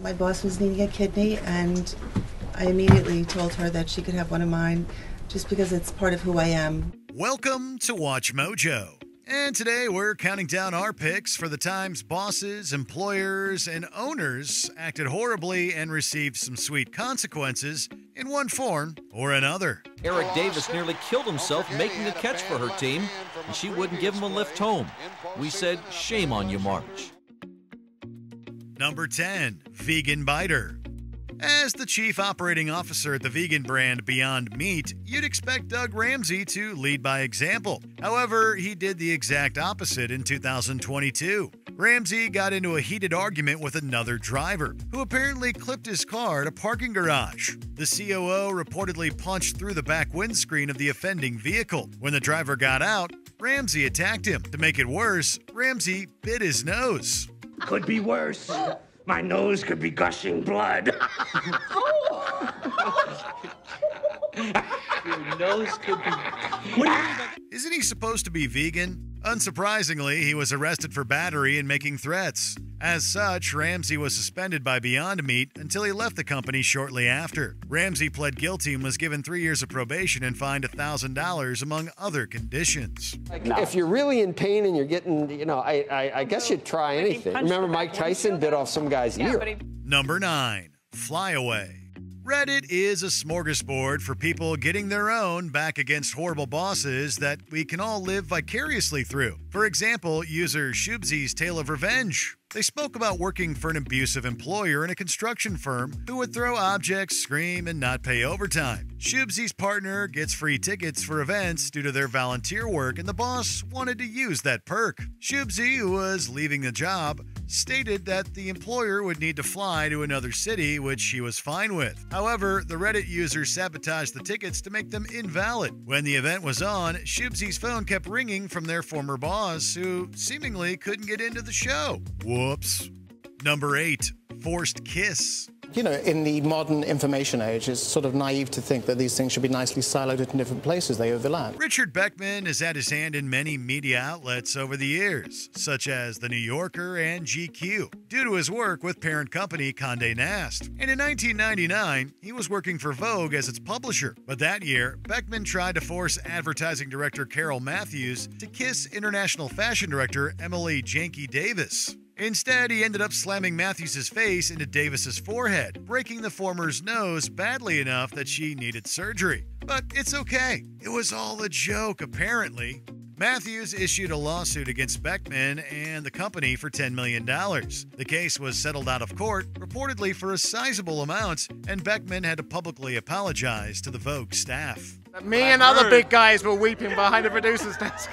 My boss was needing a kidney, and I immediately told her that she could have one of mine just because it's part of who I am. Welcome to WatchMojo. And today we're counting down our picks for the times bosses, employers, and owners acted horribly and received some sweet consequences in one form or another. Eric Davis nearly killed himself making a catch for her team, and she wouldn't give him a lift home. We said, shame on you, Marge. Number 10, Vegan Biter. As the chief operating officer at the vegan brand Beyond Meat, you'd expect Doug Ramsey to lead by example. However, he did the exact opposite in 2022. Ramsey got into a heated argument with another driver, who apparently clipped his car at a parking garage. The COO reportedly punched through the back windscreen of the offending vehicle. When the driver got out, Ramsey attacked him. To make it worse, Ramsey bit his nose. Could be worse. My nose could be gushing blood. Your nose could be... Isn't he supposed to be vegan? Unsurprisingly, he was arrested for battery and making threats. As such, Ramsey was suspended by Beyond Meat until he left the company shortly after. Ramsey pled guilty and was given 3 years of probation and fined $1,000 among other conditions. Like, if you're really in pain and you're getting, you know, I guess you'd try anything. Remember Mike Tyson bit off some guy's ear. Number 9, Fly Away. Reddit is a smorgasbord for people getting their own back against horrible bosses that we can all live vicariously through. For example, user Shubzy's tale of revenge. They spoke about working for an abusive employer in a construction firm who would throw objects, scream, and not pay overtime. Shubzy's partner gets free tickets for events due to their volunteer work, and the boss wanted to use that perk. Shubzy, who was leaving the job, stated that the employer would need to fly to another city, which she was fine with. However, the Reddit user sabotaged the tickets to make them invalid. When the event was on, Shubzy's phone kept ringing from their former boss, who seemingly couldn't get into the show. Whoops. Number 8, Forced Kiss. You know, in the modern information age, it's sort of naive to think that these things should be nicely siloed in different places. They overlap. Richard Beckman has had his hand in many media outlets over the years, such as The New Yorker and GQ, due to his work with parent company Condé Nast. And in 1999, he was working for Vogue as its publisher. But that year, Beckman tried to force advertising director Carol Matthews to kiss international fashion director Emily Jenke-Davis. Instead, he ended up slamming Matthews' face into Davis's forehead, breaking the former's nose badly enough that she needed surgery. But it's okay. It was all a joke, apparently. Matthews issued a lawsuit against Beckman and the company for $10 million. The case was settled out of court, reportedly for a sizable amount, and Beckman had to publicly apologize to the Vogue staff. Me and other big guys were weeping behind the producer's desk,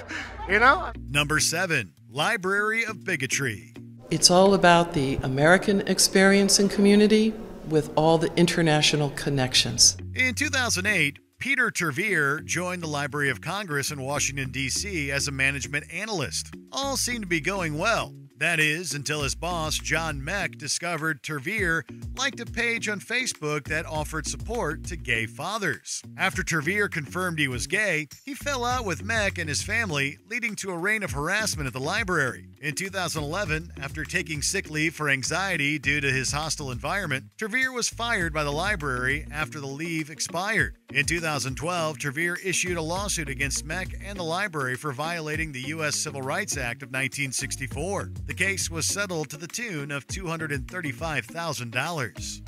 you know? Number 7, Library of Bigotry. It's all about the American experience and community with all the international connections. In 2008, Peter Terveer joined the Library of Congress in Washington, D.C. as a management analyst. All seemed to be going well. That is, until his boss, John Meck, discovered Terveer liked a page on Facebook that offered support to gay fathers. After Terveer confirmed he was gay, he fell out with Meck and his family, leading to a reign of harassment at the library. In 2011, after taking sick leave for anxiety due to his hostile environment, Terveer was fired by the library after the leave expired. In 2012, Terveer issued a lawsuit against Meck and the library for violating the U.S. Civil Rights Act of 1964. The case was settled to the tune of $235,000.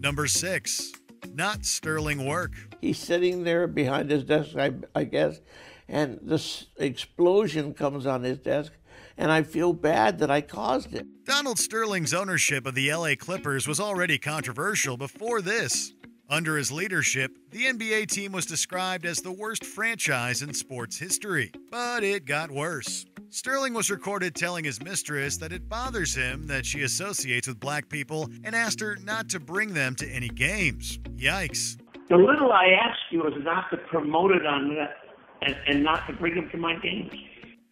Number 6, not sterling work. He's sitting there behind his desk, I guess, and this explosion comes on his desk, and I feel bad that I caused it. Donald Sterling's ownership of the LA Clippers was already controversial before this. Under his leadership, the NBA team was described as the worst franchise in sports history, but it got worse. Sterling was recorded telling his mistress that it bothers him that she associates with black people and asked her not to bring them to any games. Yikes. The little I asked you was not to promote it on that and not to bring them to my games.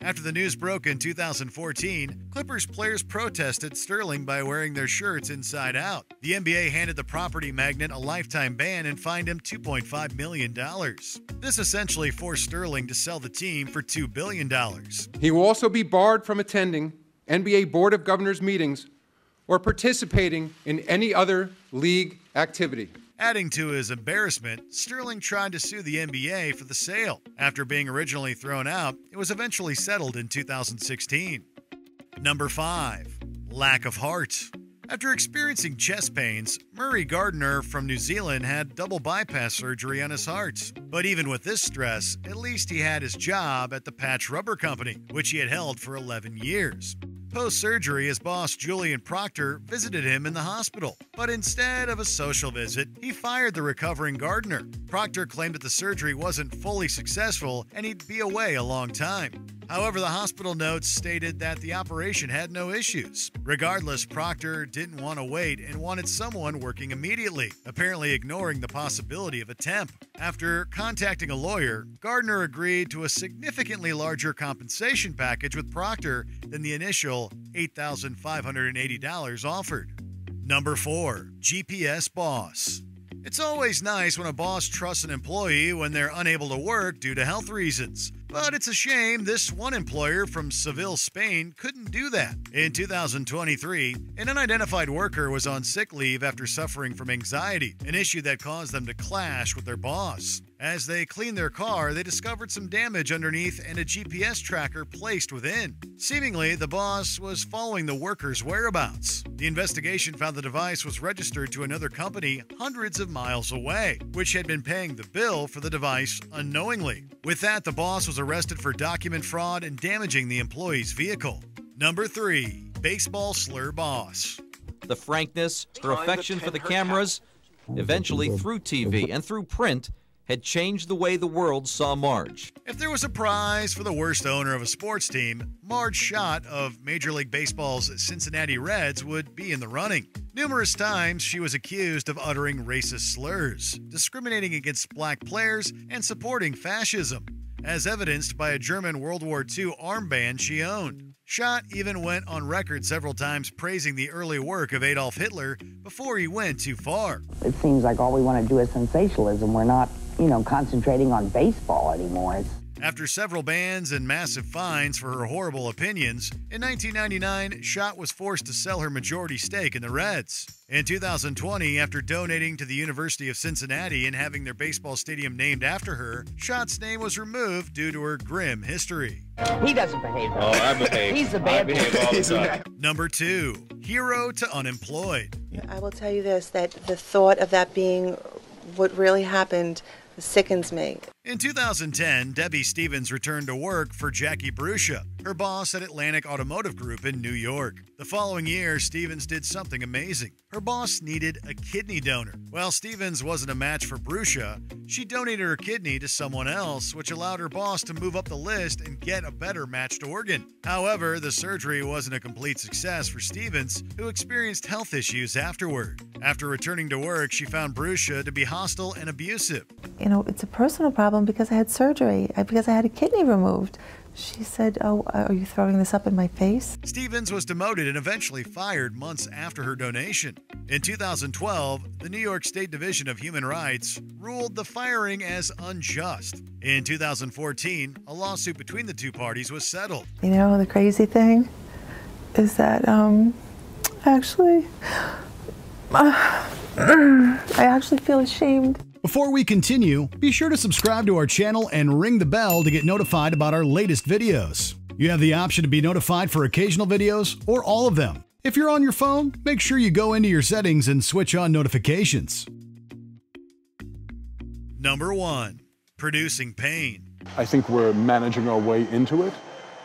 After the news broke in 2014, Clippers players protested Sterling by wearing their shirts inside out. The NBA handed the property magnate a lifetime ban and fined him $2.5 million. This essentially forced Sterling to sell the team for $2 billion. He will also be barred from attending NBA Board of Governors meetings or participating in any other league activity. Adding to his embarrassment, Sterling tried to sue the NBA for the sale. After being originally thrown out, it was eventually settled in 2016. Number 5. Lack of heart. After experiencing chest pains, Murray Gardner from New Zealand had double bypass surgery on his heart. But even with this stress, at least he had his job at the Patch Rubber Company, which he had held for 11 years. Post-surgery, his boss Julian Proctor visited him in the hospital, but instead of a social visit, he fired the recovering Gardner. Proctor claimed that the surgery wasn't fully successful and he'd be away a long time. However, the hospital notes stated that the operation had no issues. Regardless, Proctor didn't want to wait and wanted someone working immediately, apparently ignoring the possibility of a temp. After contacting a lawyer, Gardner agreed to a significantly larger compensation package with Proctor than the initial $8,580 offered. Number 4. GPS boss. It's always nice when a boss trusts an employee when they're unable to work due to health reasons. But it's a shame this one employer from Seville, Spain couldn't do that. In 2023, an unidentified worker was on sick leave after suffering from anxiety, an issue that caused them to clash with their boss. As they cleaned their car, they discovered some damage underneath and a GPS tracker placed within. Seemingly, the boss was following the worker's whereabouts. The investigation found the device was registered to another company hundreds of miles away, which had been paying the bill for the device unknowingly. With that, the boss was arrested for document fraud and damaging the employee's vehicle. Number 3. Baseball slur boss. The frankness, her affection for the cameras, eventually through TV and through print, had changed the way the world saw Marge. If there was a prize for the worst owner of a sports team, Marge Schott of Major League Baseball's Cincinnati Reds would be in the running. Numerous times, she was accused of uttering racist slurs, discriminating against black players, and supporting fascism, as evidenced by a German World War II armband she owned. Schott even went on record several times praising the early work of Adolf Hitler before he went too far. It seems like all we want to do is sensationalism. We're not, concentrating on baseball anymore. After several bans and massive fines for her horrible opinions, in 1999, Schott was forced to sell her majority stake in the Reds. In 2020, after donating to the University of Cincinnati and having their baseball stadium named after her, Schott's name was removed due to her grim history. He doesn't behave. Oh, I behave. He's a bad guy. Number 2. Hero to unemployed. I will tell you this, that the thought of that being what really happened sickens me. In 2010, Debbie Stevens returned to work for Jackie Brucia, her boss at Atlantic Automotive Group in New York. The following year, Stevens did something amazing. Her boss needed a kidney donor. While Stevens wasn't a match for Brucia, she donated her kidney to someone else, which allowed her boss to move up the list and get a better matched organ. However, the surgery wasn't a complete success for Stevens, who experienced health issues afterward. After returning to work, she found Brucia to be hostile and abusive. It's a personal problem because I had surgery, because I had a kidney removed. She said, "Oh, are you throwing this up in my face?" Stevens was demoted and eventually fired months after her donation. In 2012, the New York State Division of Human Rights ruled the firing as unjust. In 2014, a lawsuit between the two parties was settled. You know, the crazy thing is that I actually feel ashamed. Before we continue, be sure to subscribe to our channel and ring the bell to get notified about our latest videos. You have the option to be notified for occasional videos or all of them. If you're on your phone, make sure you go into your settings and switch on notifications. Number 1. Producing pain. I think we're managing our way into it.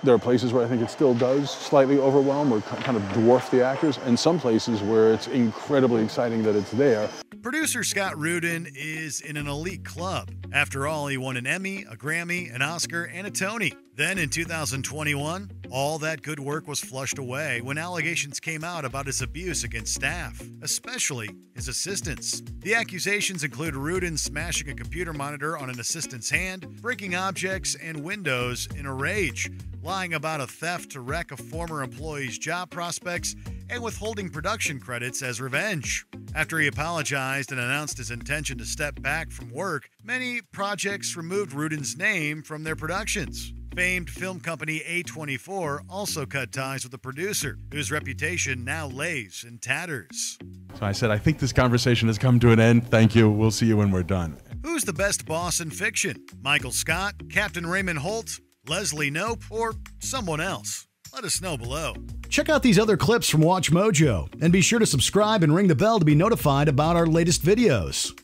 There are places where I think it still does slightly overwhelm or kind of dwarf the actors, and some places where it's incredibly exciting that it's there. Producer Scott Rudin is in an elite club. After all, he won an Emmy, a Grammy, an Oscar, and a Tony. Then in 2021, all that good work was flushed away when allegations came out about his abuse against staff, especially his assistants. The accusations include Rudin smashing a computer monitor on an assistant's hand, breaking objects and windows in a rage, lying about a theft to wreck a former employee's job prospects, and withholding production credits as revenge. After he apologized and announced his intention to step back from work, many projects removed Rudin's name from their productions. famed film company A24 also cut ties with the producer, whose reputation now lays in tatters. So I said, I think this conversation has come to an end. Thank you. We'll see you when we're done. Who's the best boss in fiction? Michael Scott, Captain Raymond Holt, Leslie Knope, or someone else? Let us know below. Check out these other clips from WatchMojo, and be sure to subscribe and ring the bell to be notified about our latest videos.